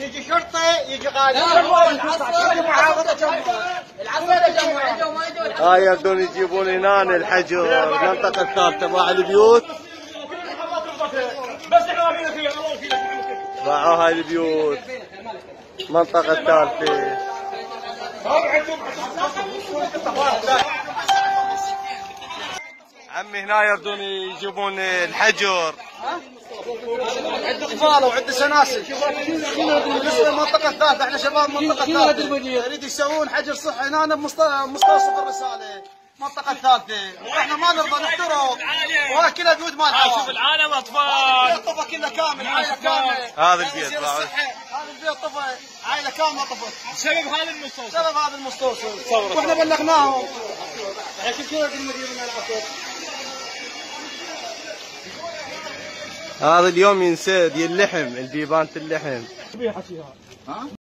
يجي شرطه يجي قاضي يجي محافظه جمهوريه. يردون يجيبون هنا الحجر المنطقه الثالثه باع البيوت، بس احنا واقفين فيها باعوا هاي البيوت المنطقه الثالثه. عمي هنا يردون يجيبون الحجر، عند قفاله وعند سناسل. بالنسبه للمنطقه الثالثه احنا شباب المنطقه الثالثه يريد يسوون حجر صحي هنا بمستوصف الرساله، المنطقه الثالثه، واحنا ما نرضى نحترم، وهاي كلها بيوت مال العالم. شوف العالم اطفال، طفى كلها كامل، عائله كامله. هذا البيت هذا البيت طفى، عائله كامله طفت بسبب هذا المستوصف، بسبب هذا المستوصف، واحنا بلغناهم. الحين كلها بالمدينه مال العالم. هذا اليوم ينسد اللحم، البيبان اللحم.